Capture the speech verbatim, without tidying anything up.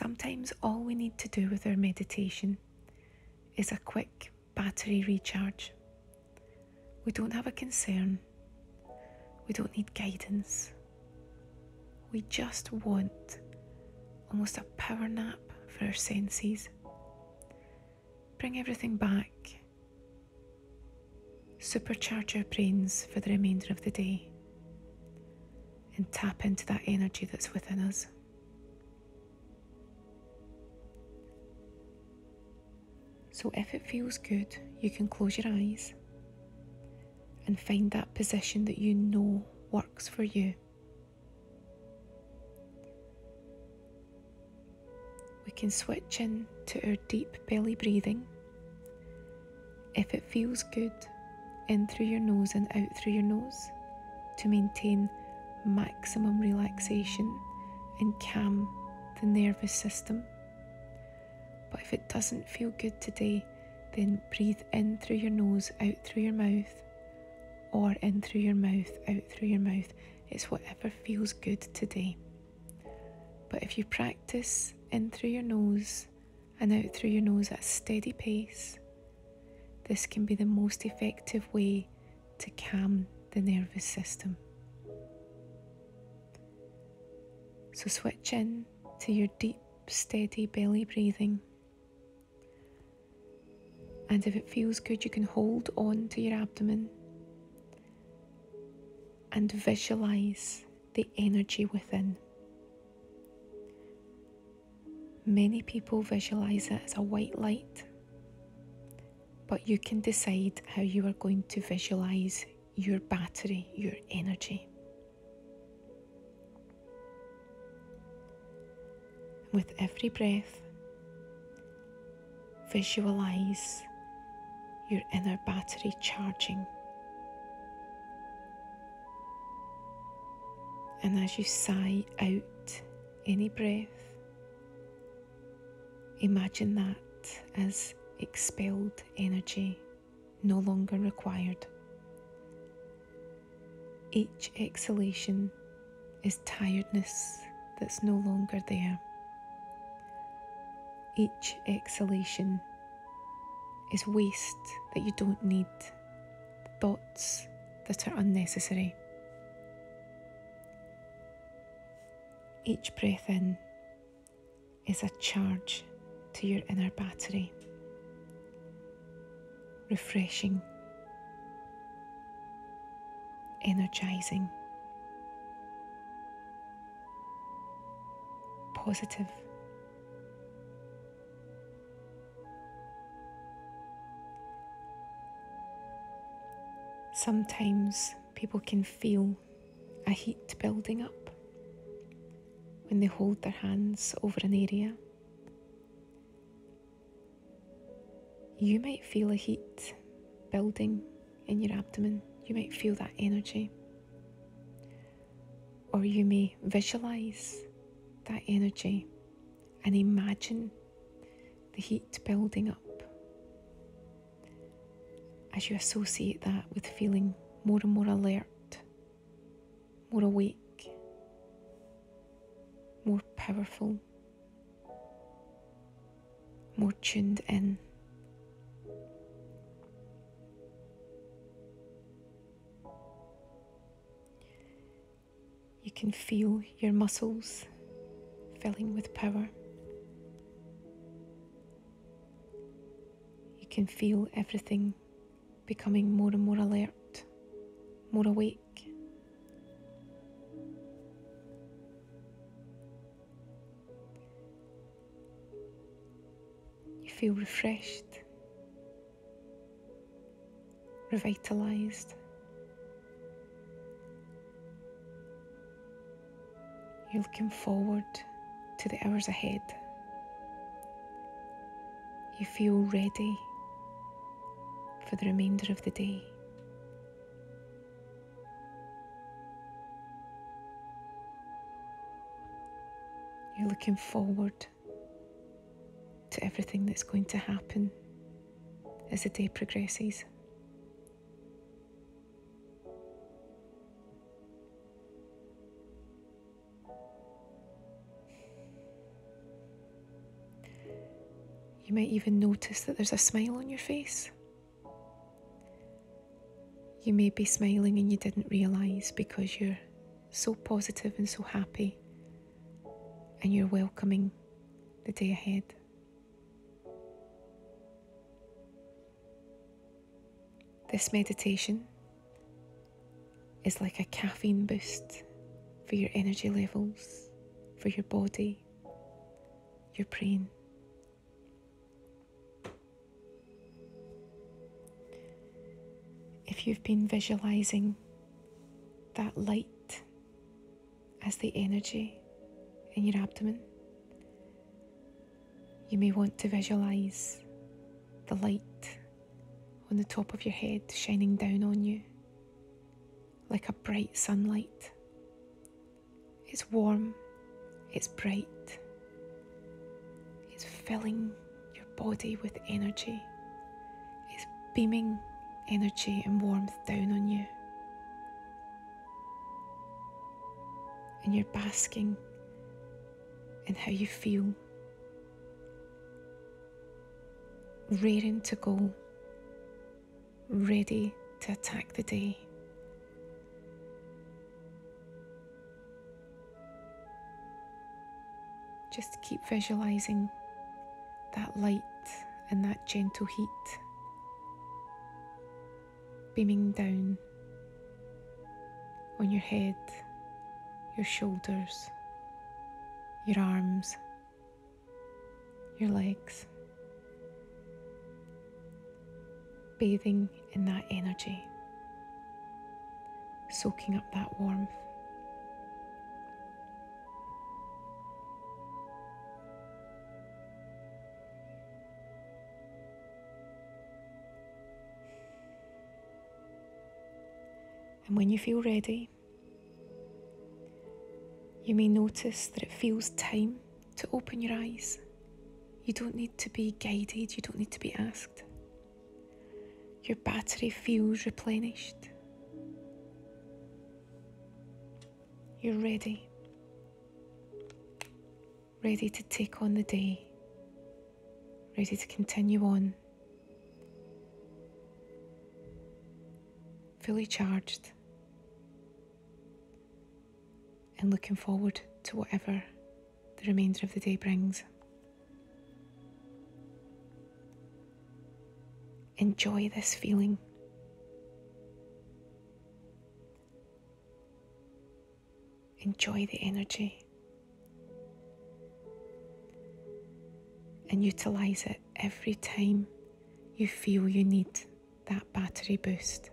Sometimes all we need to do with our meditation is a quick battery recharge. We don't have a concern. We don't need guidance. We just want almost a power nap for our senses. Bring everything back. Supercharge our brains for the remainder of the day and tap into that energy that's within us. So if it feels good, you can close your eyes and find that position that you know works for you. We can switch in to our deep belly breathing. If it feels good, in through your nose and out through your nose to maintain maximum relaxation and calm the nervous system. But if it doesn't feel good today, then breathe in through your nose, out through your mouth, or in through your mouth, out through your mouth. It's whatever feels good today. But if you practice in through your nose and out through your nose at a steady pace, this can be the most effective way to calm the nervous system. So switch in to your deep, steady belly breathing. And if it feels good, you can hold on to your abdomen and visualize the energy within. Many people visualize it as a white light, but you can decide how you are going to visualize your battery, your energy. With every breath, visualize your inner battery charging. And as you sigh out any breath, imagine that as expelled energy, no longer required. Each exhalation is tiredness that's no longer there. Each exhalation is waste that you don't need, thoughts that are unnecessary. Each breath in is a charge to your inner battery, refreshing, energizing, positive. Sometimes people can feel a heat building up when they hold their hands over an area. You might feel a heat building in your abdomen. You might feel that energy. Or you may visualize that energy and imagine the heat building up, as you associate that with feeling more and more alert, more awake, more powerful, more tuned in. You can feel your muscles filling with power. You can feel everything becoming more and more alert, more awake. You feel refreshed, revitalized. You're looking forward to the hours ahead. You feel ready for the remainder of the day. You're looking forward to everything that's going to happen as the day progresses. You might even notice that there's a smile on your face. You may be smiling and you didn't realise because you're so positive and so happy, and you're welcoming the day ahead. This meditation is like a caffeine boost for your energy levels, for your body, your brain. If you've been visualizing that light as the energy in your abdomen, you may want to visualize the light on the top of your head shining down on you like a bright sunlight. It's warm, it's bright, it's filling your body with energy, it's beaming energy and warmth down on you, and you're basking in how you feel, raring to go, ready to attack the day. Just keep visualizing that light and that gentle heat beaming down on your head, your shoulders, your arms, your legs, bathing in that energy, soaking up that warmth. And when you feel ready, you may notice that it feels time to open your eyes. You don't need to be guided, you don't need to be asked. Your battery feels replenished. You're ready, ready to take on the day, ready to continue on, fully charged, and looking forward to whatever the remainder of the day brings. Enjoy this feeling. Enjoy the energy. And utilize it every time you feel you need that battery boost.